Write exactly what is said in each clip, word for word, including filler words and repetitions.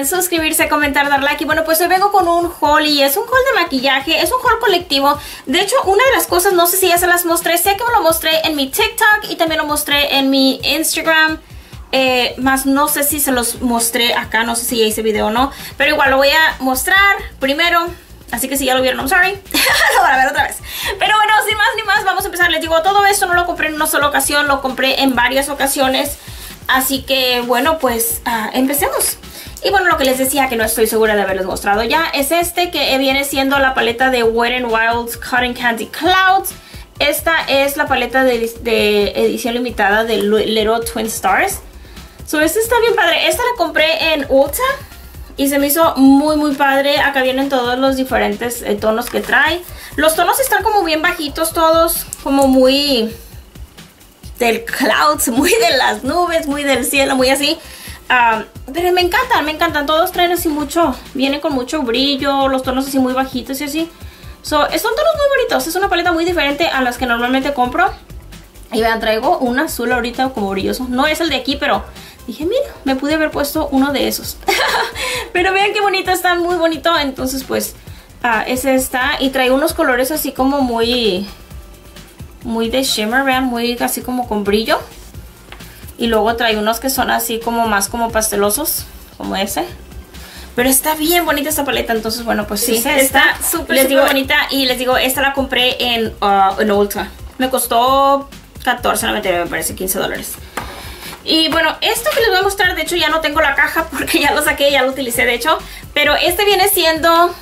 olviden suscribirse, comentar, dar like. Y bueno, pues hoy vengo con un haul y es un haul de maquillaje, es un haul colectivo. De hecho, una de las cosas, no sé si ya se las mostré, sé que me lo mostré en mi TikTok y también lo mostré en mi Instagram. Eh, más no sé si se los mostré acá, no sé si ya hice video o no, pero igual lo voy a mostrar primero. Así que si ya lo vieron, I'm sorry. Lo van a ver otra vez. Pero bueno, sin más ni más, vamos a empezar. Les digo, todo esto no lo compré en una sola ocasión, lo compré en varias ocasiones. Así que bueno, pues uh, empecemos. Y bueno, lo que les decía, que no estoy segura de haberles mostrado ya, es este que viene siendo la paleta de Wet n Wild Cotton Candy Clouds. Esta es la paleta de, de edición limitada de Little Twin Stars. So, esta está bien padre. Esta la compré en Ulta y se me hizo muy muy padre. Acá vienen todos los diferentes eh, tonos que trae. Los tonos están como bien bajitos todos, como muy del clouds, muy de las nubes, muy del cielo, muy así. Um, pero me encantan, me encantan. Todos traen así mucho, vienen con mucho brillo, los tonos así muy bajitos y así. So, son tonos muy bonitos, es una paleta muy diferente a las que normalmente compro. Y vean, traigo un azul ahorita como brilloso. No es el de aquí, pero dije, mira, me pude haber puesto uno de esos. Pero vean qué bonito, está muy bonito. Entonces pues, uh, ese está. Y trae unos colores así como muy, muy de shimmer, vean, muy así como con brillo. Y luego trae unos que son así como más como pastelosos, como ese. Pero está bien bonita esta paleta, entonces bueno, pues sí, sí está súper bonita. Y les digo, esta la compré en, uh, en Ulta. Me costó catorce noventa y nueve, me parece, quince dólares. Y bueno, esto que les voy a mostrar, de hecho ya no tengo la caja porque ya lo saqué, ya lo utilicé de hecho. Pero este viene siendo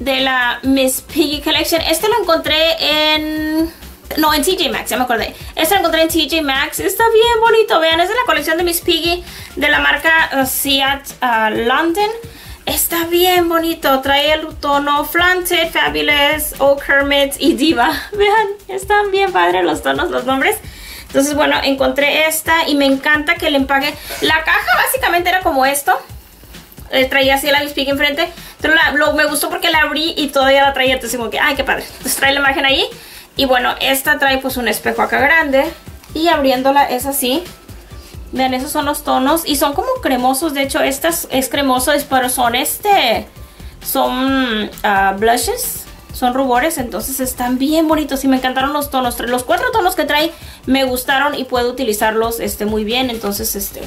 de la Miss Piggy Collection. Este lo encontré en... no, en T J Maxx, ya me acordé. Este lo encontré en T J Maxx, está bien bonito, vean. Es de la colección de Miss Piggy, de la marca uh, Ciate uh, London. Está bien bonito, trae el tono Flaunted, Fabulous, Oh Kermit y Diva. Vean, están bien padres los tonos, los nombres. Entonces bueno, encontré esta y me encanta que le empaque. La caja básicamente era como esto, eh, traía así la Miss Piggy enfrente, pero la, lo, me gustó porque la abrí y todavía la traía, entonces como que, ay, qué padre. Entonces trae la imagen allí y bueno, esta trae pues un espejo acá grande y abriéndola es así. Vean, esos son los tonos y son como cremosos, de hecho esta es, es cremoso, pero son este, son uh, blushes. Son rubores, entonces están bien bonitos y me encantaron los tonos. Los cuatro tonos que trae me gustaron y puedo utilizarlos este, muy bien. Entonces este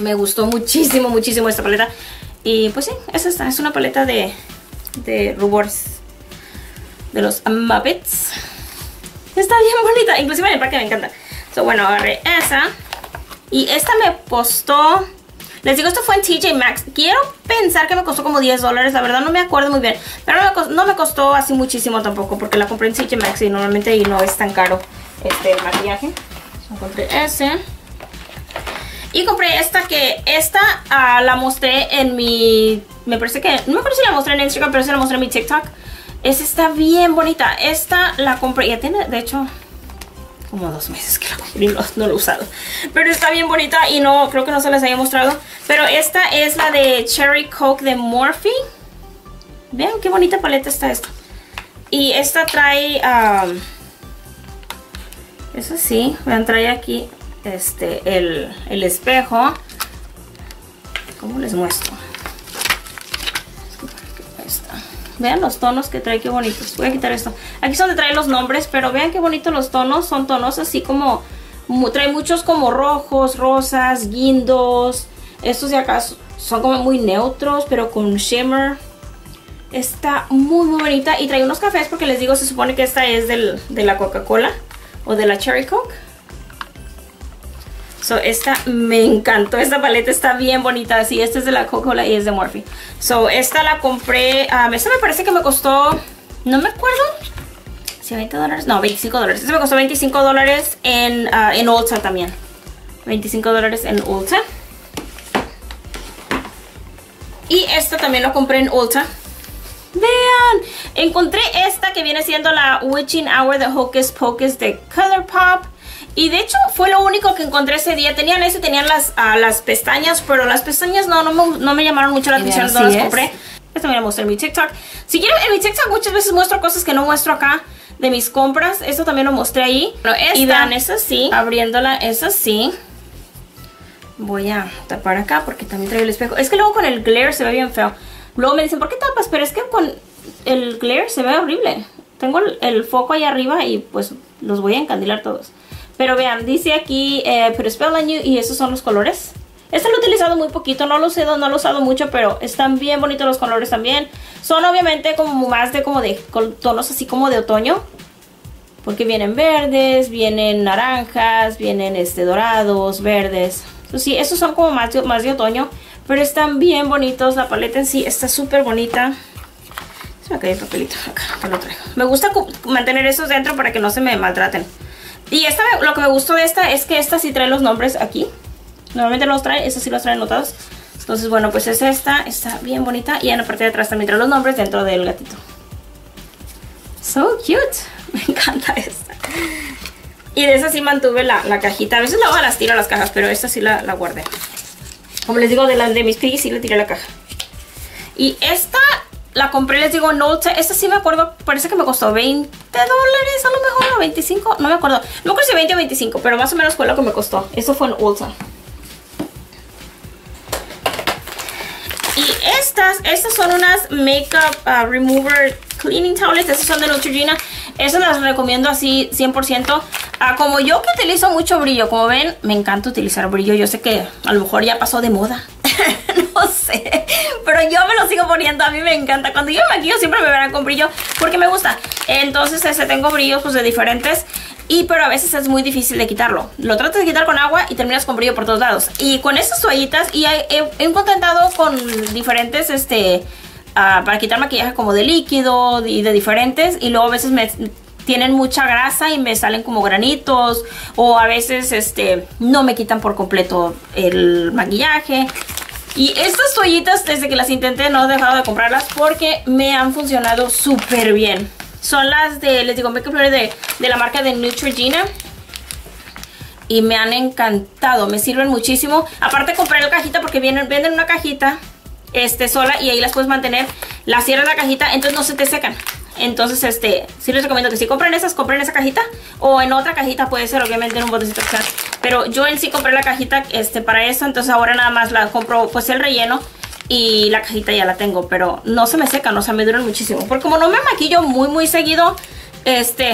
me gustó muchísimo, muchísimo esta paleta. Y pues sí, es esta. Es una paleta de, de rubores de los Muppets. Está bien bonita. Inclusive en el paquete me encanta. So, bueno, agarré esa. Y esta me costó... les digo, esto fue en T J Maxx. Quiero pensar que me costó como diez dólares. La verdad no me acuerdo muy bien. Pero no me, costó, no me costó así muchísimo tampoco, porque la compré en T J Maxx y normalmente ahí no es tan caro este el maquillaje. Yo compré ese. Y compré esta que... esta uh, la mostré en mi... me parece que... no me acuerdo si la mostré en Instagram, pero sí la mostré en mi TikTok. Esta está bien bonita. Esta la compré... ya tiene, de hecho... como dos meses que la compré y no, no lo he usado. Pero está bien bonita y no creo que no se las haya mostrado. Pero esta es la de Cherry Coke de Morphe. Vean qué bonita paleta está esta. Y esta trae... Um, eso sí, vean, trae aquí este, el, el espejo. ¿Cómo les muestro? Ahí está. Vean los tonos que trae, qué bonitos. Voy a quitar esto. Aquí es donde trae los nombres, pero vean qué bonitos los tonos. Son tonos así como... trae muchos como rojos, rosas, guindos. Estos de acá son como muy neutros, pero con shimmer. Está muy, muy bonita. Y trae unos cafés porque les digo, se supone que esta es del, de la Coca-Cola o de la Cherry Coke. So, esta me encantó, esta paleta está bien bonita. Sí, esta es de la Coca-Cola y es de Morphe. So, esta la compré, um, esta me parece que me costó, no me acuerdo, si veinte dólares, no, veinticinco dólares. Esta me costó veinticinco dólares en, uh, en Ulta también. veinticinco dólares en Ulta. Y esta también la compré en Ulta. Vean, encontré esta que viene siendo la Witching Hour de Hocus Pocus de Colourpop. Y de hecho fue lo único que encontré ese día. Tenían eso, tenían las, uh, las pestañas, pero las pestañas no, no me, no me llamaron mucho la atención, no las compré. Esto me lo mostré en mi TikTok. Si quieren, en mi TikTok muchas veces muestro cosas que no muestro acá de mis compras. Esto también lo mostré ahí. Pero esta, y vean, es así, abriéndola, es así. Voy a tapar acá porque también traigo el espejo. Es que luego con el glare se ve bien feo. Luego me dicen, ¿por qué tapas? Pero es que con el glare se ve horrible. Tengo el, el foco ahí arriba y pues los voy a encandilar todos. Pero vean, dice aquí eh, Put a Spell on You y esos son los colores. Este lo he utilizado muy poquito, no lo he, no lo he usado mucho, pero están bien bonitos los colores también. Son obviamente como más de como de con tonos así como de otoño. Porque vienen verdes, vienen naranjas, vienen este dorados, verdes. Entonces, sí, estos son como más de, más de otoño, pero están bien bonitos. La paleta en sí está súper bonita. Se me cae el papelito acá, te lo traigo. Me gusta mantener estos dentro para que no se me maltraten. Y esta, lo que me gustó de esta es que esta sí trae los nombres aquí. Normalmente los trae, estos sí los traen notados. Entonces, bueno, pues es esta, está bien bonita. Y en la parte de atrás también trae los nombres dentro del gatito. So cute. Me encanta esta. Y de esa sí mantuve la, la cajita. A veces luego las tiro las cajas, pero esta sí la, la guardé. Como les digo, de las de Miss Piggy sí le tiré la caja. Y esta la compré, les digo, en Ulta. Esta sí me acuerdo, parece que me costó veinte dólares a lo mejor, o veinticinco, no me acuerdo. No creo si veinte o veinticinco, pero más o menos fue lo que me costó. Esto fue en Ulta. Y estas, estas son unas Makeup uh, Remover Cleaning Towels. Estas son de Neutrogena. Estas las recomiendo así cien por ciento. Ah, como yo que utilizo mucho brillo, como ven, me encanta utilizar brillo. Yo sé que a lo mejor ya pasó de moda. No sé, pero yo me lo sigo poniendo. A mí me encanta. Cuando yo me maquillo siempre me verán con brillo porque me gusta. Entonces este, tengo brillos pues de diferentes. Y pero a veces es muy difícil de quitarlo. Lo tratas de quitar con agua y terminas con brillo por todos lados. Y con estas toallitas y he, he, he contentado con diferentes este uh, para quitar maquillaje como de líquido y de diferentes. Y luego a veces me tienen mucha grasa y me salen como granitos. O a veces este no me quitan por completo el maquillaje. Y estas toallitas desde que las intenté no he dejado de comprarlas porque me han funcionado súper bien. Son las de, les digo, Makeup Remover de, de la marca de Neutrogena. Y me han encantado, me sirven muchísimo. Aparte compré la cajita porque vienen, venden una cajita este, sola y ahí las puedes mantener. Las cierras la cajita, entonces no se te secan. Entonces, este, sí les recomiendo que si compren esas, compren esa cajita. O en otra cajita, puede ser obviamente en un botecito extra. Pero yo en sí compré la cajita este, para eso. Entonces ahora nada más la compro pues el relleno. Y la cajita ya la tengo, pero no se me secan, o sea, me duran muchísimo. Porque como no me maquillo muy, muy seguido, este,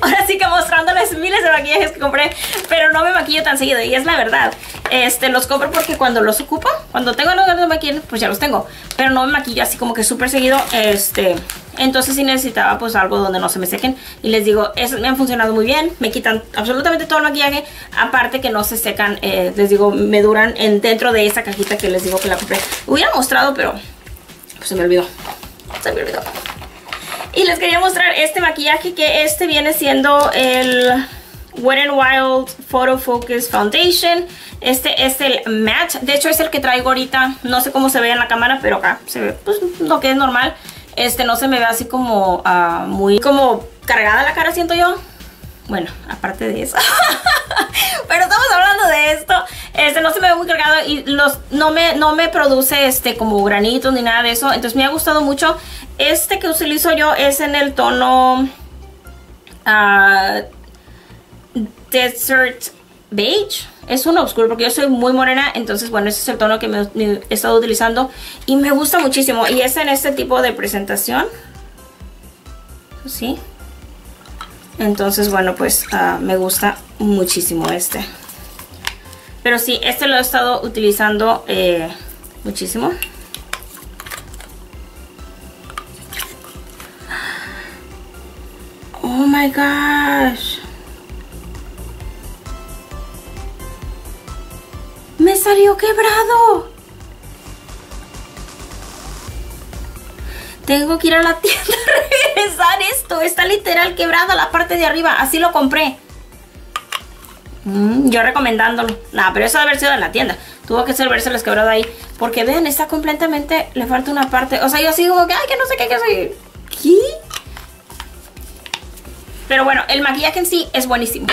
ahora sí que mostrándoles miles de maquillajes que compré, pero no me maquillo tan seguido, y es la verdad. Este, los compro porque cuando los ocupo, cuando tengo los ganas de maquillar, pues ya los tengo. Pero no me maquillo así como que súper seguido, este, entonces sí necesitaba pues algo donde no se me sequen. Y les digo, es, me han funcionado muy bien, me quitan absolutamente todo el maquillaje, aparte que no se secan, eh, les digo, me duran en, dentro de esa cajita que les digo que la compré. Hubiera mostrado, pero pues se me olvidó, se me olvidó. Y les quería mostrar este maquillaje que este viene siendo el Wet n Wild Photo Focus Foundation. Este es el matte, de hecho es el que traigo ahorita, no sé cómo se ve en la cámara, pero acá se ve pues lo que es normal. Este no se me ve así como uh, muy como cargada la cara, siento yo. Bueno, aparte de eso. Pero estamos hablando de esto. Este no se me ve muy cargado y los, no, me, no me produce este como granitos ni nada de eso. Entonces me ha gustado mucho. Este que utilizo yo es en el tono uh, Desert beige. Es uno oscuro porque yo soy muy morena. Entonces bueno, ese es el tono que me, me he estado utilizando. Y me gusta muchísimo. Y es en este tipo de presentación. Así. Entonces, bueno, pues uh, me gusta muchísimo este. Pero sí, este lo he estado utilizando eh, muchísimo. Oh my gosh. Me salió quebrado. Tengo que ir a la tienda a regresar esto. Está literal quebrada la parte de arriba. Así lo compré. Mm, yo recomendándolo. Nah, pero eso debe haber sido en la tienda. Tuvo que ser verse las quebradas ahí. Porque vean, está completamente... Le falta una parte. O sea, yo así como que... Ay, que no sé qué, que soy... ¿Qué? Pero bueno, el maquillaje en sí es buenísimo.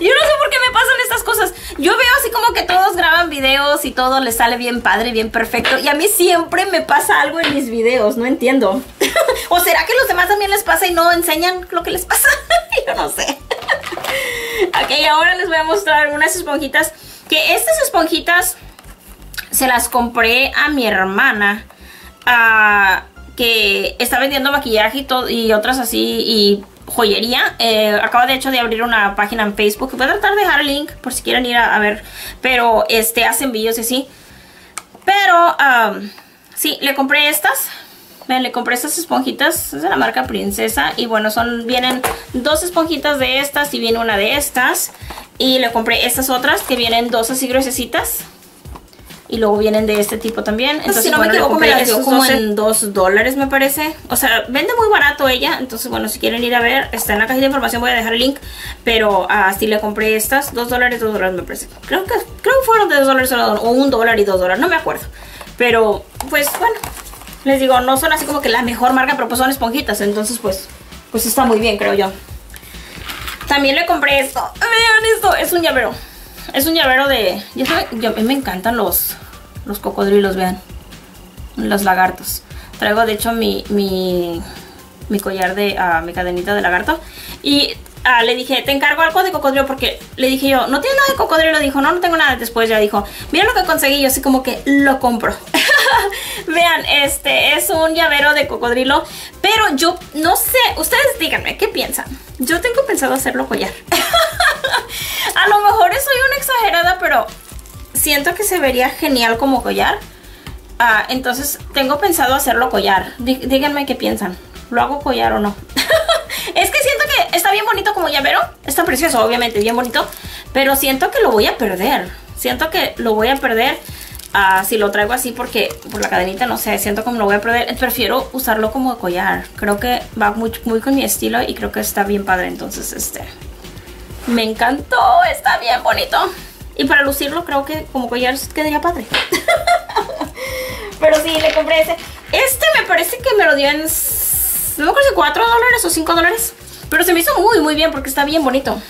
Yo no sé por qué me pasan estas cosas. Yo veo así como que todos graban videos y todo les sale bien padre, bien perfecto. Y a mí siempre me pasa algo en mis videos, no entiendo. ¿O será que los demás también les pasa y no enseñan lo que les pasa? Yo no sé. Ok, ahora les voy a mostrar unas esponjitas Que estas esponjitas se las compré a mi hermana, a, que está vendiendo maquillaje y, todo, y otras así, y joyería. Eh, acaba de hecho de abrir una página en Facebook. Voy a tratar de dejar el link por si quieren ir a, a ver. Pero este hacen videos y así. Pero um, sí, le compré estas. Vean, le compré estas esponjitas. Es de la marca Princesa. Y bueno, son, vienen dos esponjitas de estas y viene una de estas. Y le compré estas otras que vienen dos así gruesecitas. Y luego vienen de este tipo también. Entonces, si no bueno, me equivoco, me las dio como en dos dólares, me parece. O sea, vende muy barato ella. Entonces, bueno, si quieren ir a ver, está en la cajita de información. Voy a dejar el link. Pero así uh, le compré estas. dos dólares, dos dólares, me parece. Creo que, creo que fueron de dos dólares o un dólar y dos dólares. No me acuerdo. Pero, pues, bueno. Les digo, no son así como que la mejor marca, pero pues son esponjitas. Entonces, pues, pues está muy bien, creo yo. También le compré esto. Vean esto. Es un llavero. Es un llavero de... Ya saben, a mí me encantan los... Los cocodrilos, vean. Los lagartos. Traigo de hecho mi... Mi, mi collar de... Uh, mi cadenita de lagarto. Y uh, le dije, te encargo algo de cocodrilo. Porque le dije yo, ¿no tienes nada de cocodrilo? Dijo, no, no tengo nada. Después ya dijo, mira lo que conseguí. Yo así como que lo compro. Vean, este es un llavero de cocodrilo. Pero yo no sé. Ustedes díganme, ¿qué piensan? Yo tengo pensado hacerlo collar. A lo mejor soy una exagerada, pero... Siento que se vería genial como collar. Ah, entonces tengo pensado hacerlo collar. Dí, díganme qué piensan. ¿Lo hago collar o no? Es que siento que está bien bonito como llavero. Está precioso, obviamente, bien bonito. Pero siento que lo voy a perder. Siento que lo voy a perder ah, si lo traigo así porque por la cadenita, no sé. Siento como lo voy a perder. Prefiero usarlo como collar. Creo que va muy, muy con mi estilo y creo que está bien padre. Entonces, este... Me encantó. Está bien bonito. Y para lucirlo creo que como collar quedaría padre. Pero sí, le compré ese. Este me parece que me lo dio en... No me acuerdo si cuatro dólares o cinco dólares. Pero se me hizo muy muy bien porque está bien bonito.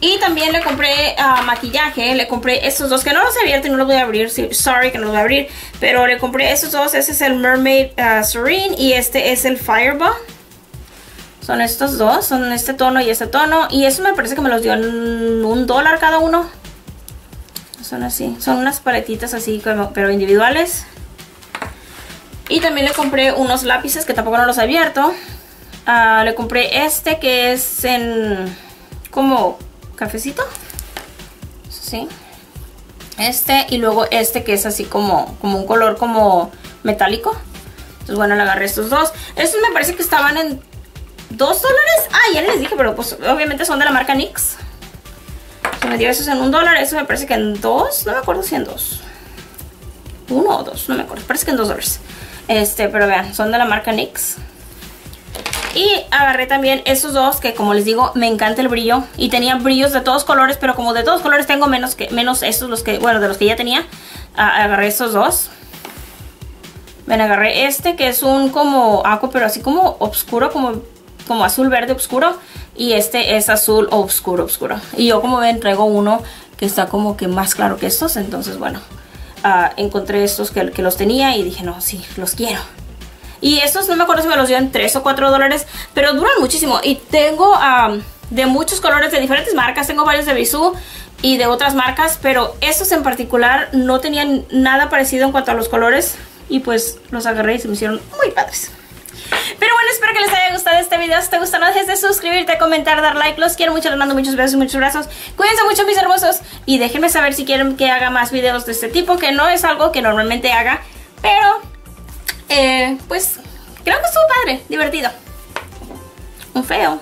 Y también le compré uh, maquillaje. Le compré estos dos que no los he abierto y no los voy a abrir. Sí, sorry que no los voy a abrir. Pero le compré estos dos. Ese es el Mermaid uh, Serene y este es el Fireball. Son estos dos, son este tono y este tono. Y eso me parece que me los dio en un dólar cada uno. Son así, son unas paletitas así, como, pero individuales. Y también le compré unos lápices que tampoco no los he abierto. Uh, le compré este que es en como cafecito. Sí. Este y luego este que es así como, como un color como metálico. Entonces bueno, le agarré estos dos. Estos me parece que estaban en... ¿Dos dólares? Ah, ya les dije, pero pues obviamente son de la marca NYX. Se me dio esos en un dólar. Eso me parece que en dos. No me acuerdo si en dos. Uno o dos, no me acuerdo. Parece que en dos dólares. Este, pero vean, son de la marca NYX. Y agarré también esos dos que, como les digo, me encanta el brillo. Y tenían brillos de todos colores, pero como de todos colores tengo menos que menos estos, los que, bueno, de los que ya tenía. Ah, agarré estos dos. Ven, agarré este que es un como aqua, pero así como oscuro, como... como azul verde oscuro, y este es azul oscuro oscuro, y yo como ven traigo uno que está como que más claro que estos, entonces bueno, uh, encontré estos que, que los tenía y dije no, sí, los quiero. Y estos no me acuerdo si me los dio en tres o cuatro dólares, pero duran muchísimo, y tengo um, de muchos colores de diferentes marcas, tengo varios de Bisú y de otras marcas, pero estos en particular no tenían nada parecido en cuanto a los colores, y pues los agarré y se me hicieron muy padres. Pero bueno, espero que les haya gustado este video. Si te gusta, no dejes de suscribirte, comentar, dar like. Los quiero mucho, les mando muchos besos y muchos abrazos. Cuídense mucho, mis hermosos. Y déjenme saber si quieren que haga más videos de este tipo, que no es algo que normalmente haga. Pero, eh, pues, creo que estuvo padre, divertido. Un feo,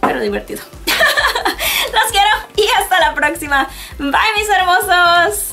pero divertido. Los quiero y hasta la próxima. Bye, mis hermosos.